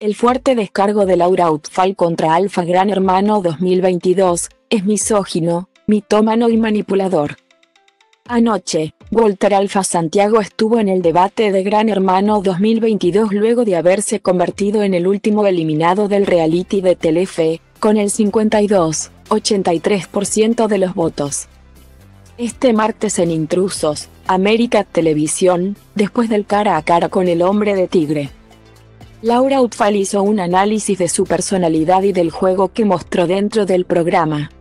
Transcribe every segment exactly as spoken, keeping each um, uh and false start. El fuerte descargo de Laura Ubfal contra Alfa Gran Hermano dos mil veintidós, es misógino, mitómano y manipulador. Anoche, Walter Alfa Santiago estuvo en el debate de Gran Hermano dos mil veintidós luego de haberse convertido en el último eliminado del reality de Telefe, con el cincuenta y dos coma ochenta y tres por ciento de los votos. Este martes en Intrusos, América Televisión, después del cara a cara con el hombre de Tigre, Laura Ubfal hizo un análisis de su personalidad y del juego que mostró dentro del programa.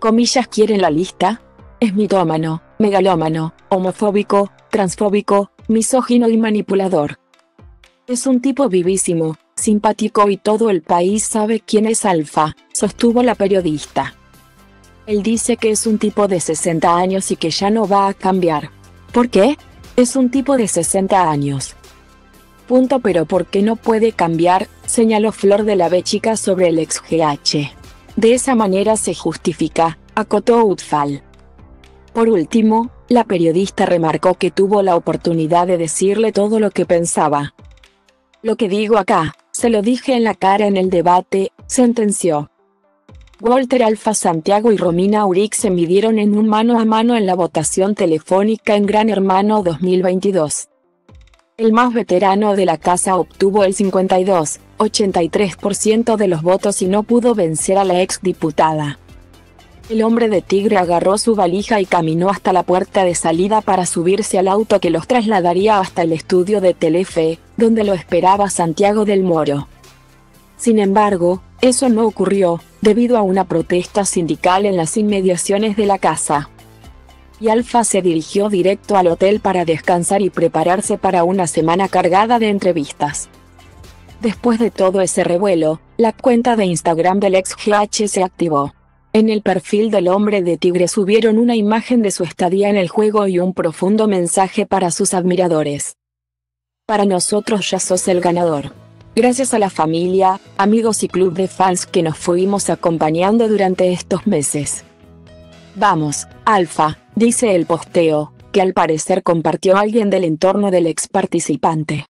Comillas, ¿quieren la lista? Es mitómano, megalómano, homofóbico, transfóbico, misógino y manipulador. Es un tipo vivísimo, simpático y todo el país sabe quién es Alfa, sostuvo la periodista. Él dice que es un tipo de sesenta años y que ya no va a cambiar. ¿Por qué? Es un tipo de sesenta años. Punto. Pero ¿por qué no puede cambiar?, señaló Flor de la B, chica sobre el ex G H. De esa manera se justifica, acotó Ubfal. Por último, la periodista remarcó que tuvo la oportunidad de decirle todo lo que pensaba. Lo que digo acá, se lo dije en la cara en el debate, sentenció. Walter Alfa Santiago y Romina Urix se midieron en un mano a mano en la votación telefónica en Gran Hermano dos mil veintidós. El más veterano de la casa obtuvo el cincuenta y dos coma ochenta y tres por ciento de los votos y no pudo vencer a la exdiputada. El hombre de Tigre agarró su valija y caminó hasta la puerta de salida para subirse al auto que los trasladaría hasta el estudio de Telefe, donde lo esperaba Santiago del Moro. Sin embargo, eso no ocurrió, debido a una protesta sindical en las inmediaciones de la casa. Y Alfa se dirigió directo al hotel para descansar y prepararse para una semana cargada de entrevistas. Después de todo ese revuelo, la cuenta de Instagram del ex G H se activó. En el perfil del hombre de Tigre subieron una imagen de su estadía en el juego y un profundo mensaje para sus admiradores. Para nosotros ya sos el ganador. Gracias a la familia, amigos y club de fans que nos fuimos acompañando durante estos meses. Vamos, Alfa, dice el posteo, que al parecer compartió alguien del entorno del ex participante.